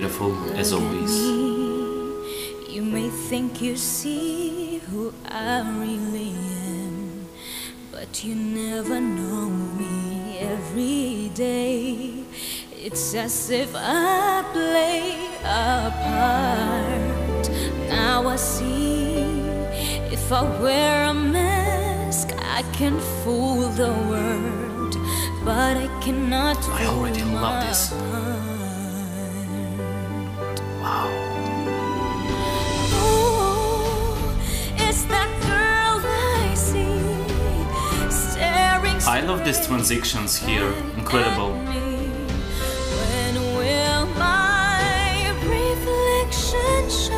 beautiful as always. You may think you see who I really am, but you never know me every day. It's as if I play a part. Now I see, if I wear a mask, I can fool the world, but I cannot fool my heart. I already love this. Wow. I love these transitions here, incredible. When will my reflection show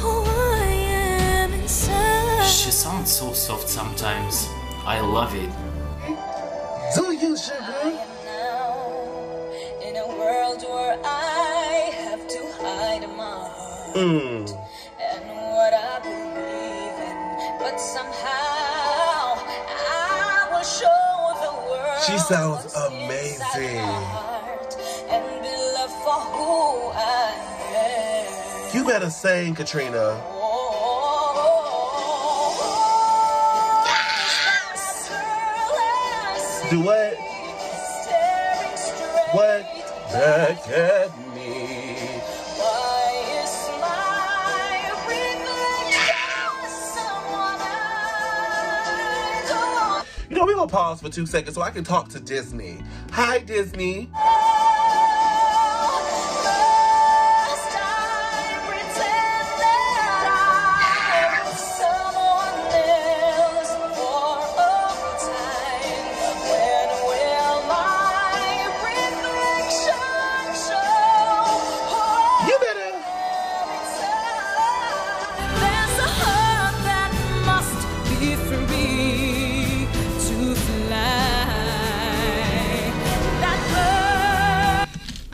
who I am inside? She sounds so soft sometimes. I love it. Do you, sugar? In a world where I have to hide my heart and what I believe in, but somehow I will show the world. She sounds amazing. And be loved for who I am. You better sing, Katrina. Yes. Do what? What? Look at me. Why is my reflection someone I know? You know, we're gonna pause for 2 seconds so I can talk to Disney. Hi, Disney.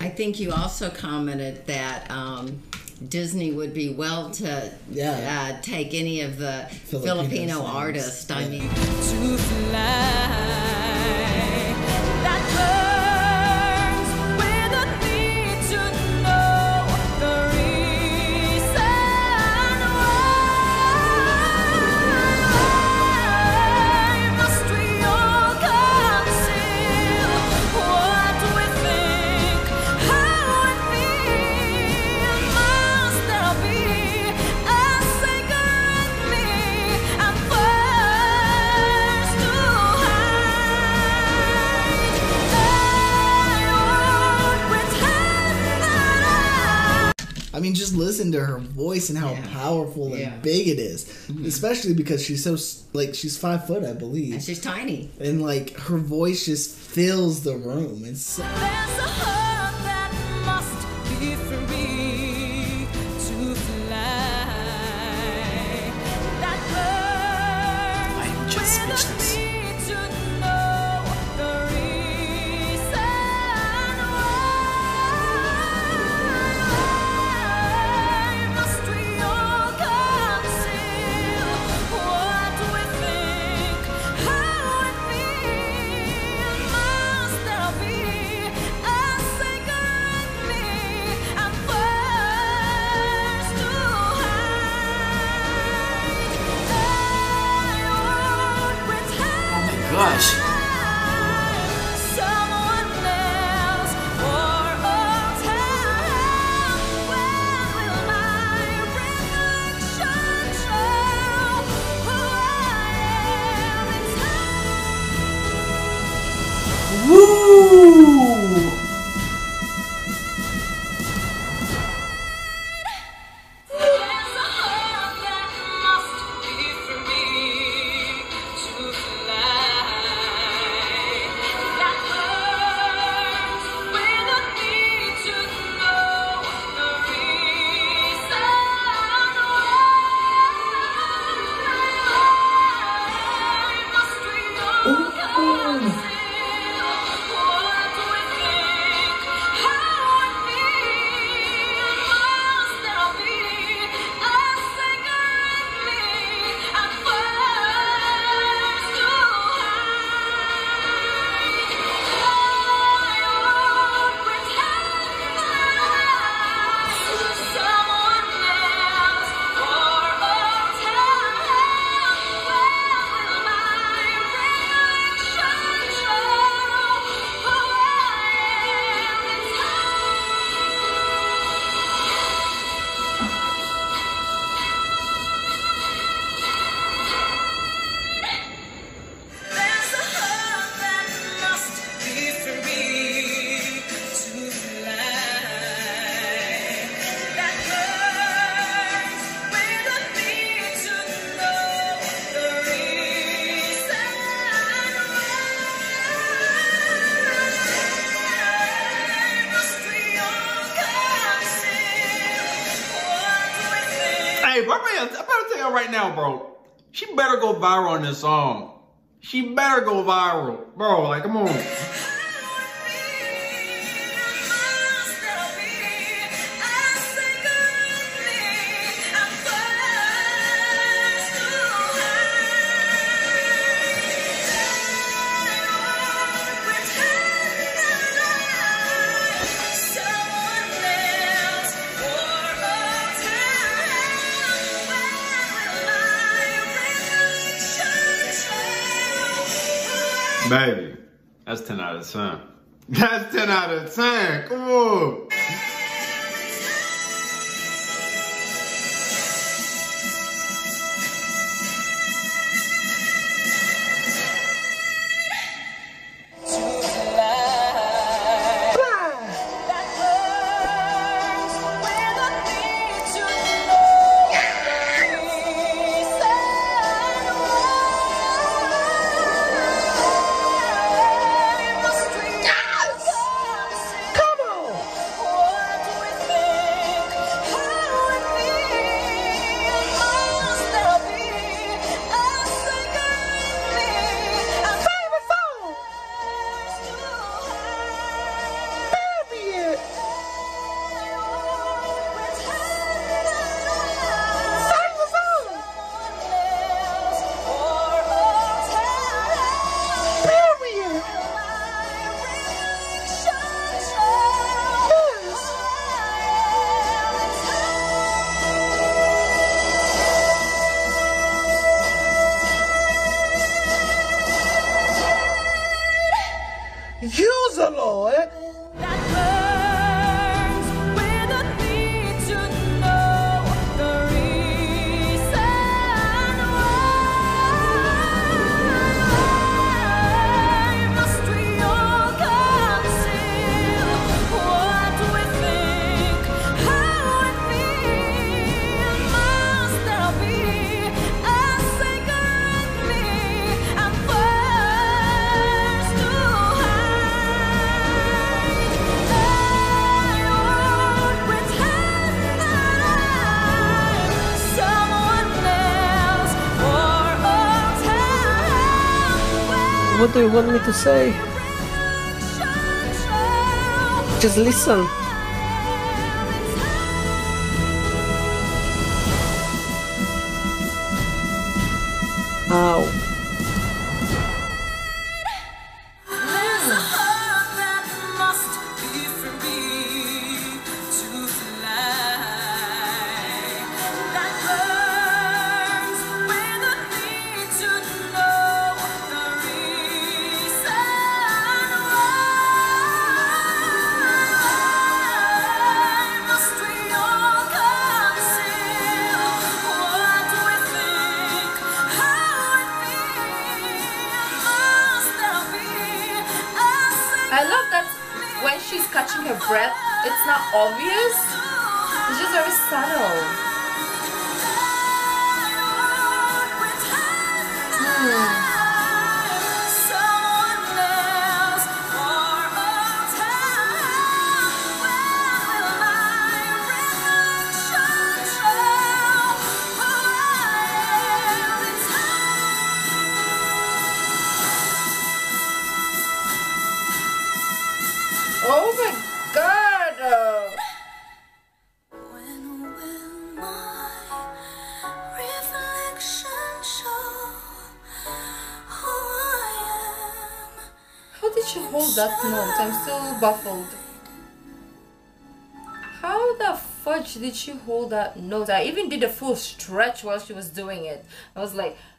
I think you also commented that Disney would be well to take any of the Filipino artists. Yeah. I mean, to fly, that burns without me to know the reason why must we all conceal what we think. I mean, just listen to her voice and how powerful and big it is, especially because she's so, like, she's 5 foot, I believe. And she's tiny. And, like, her voice just fills the room. It's so... There's a heart that must be free to fly. That I'm just speechless. Gosh. Woo! right now, bro. She better go viral on this song. She better go viral. Bro, like, come on. Baby, that's 10 out of 10. That's 10 out of 10. Come on. Use the Lord. That burns with a need to know the reason why. Must we all conceal what we think, how we feel? Must there be a second me? I'm first to what do you want me to say? Just listen. Ow. I love that when she's catching her breath, it's not obvious. It's just very subtle. Oh my God! When will my reflection show who I am? How did she hold that note? I'm still baffled. How the fudge did she hold that note? I even did a full stretch while she was doing it. I was like.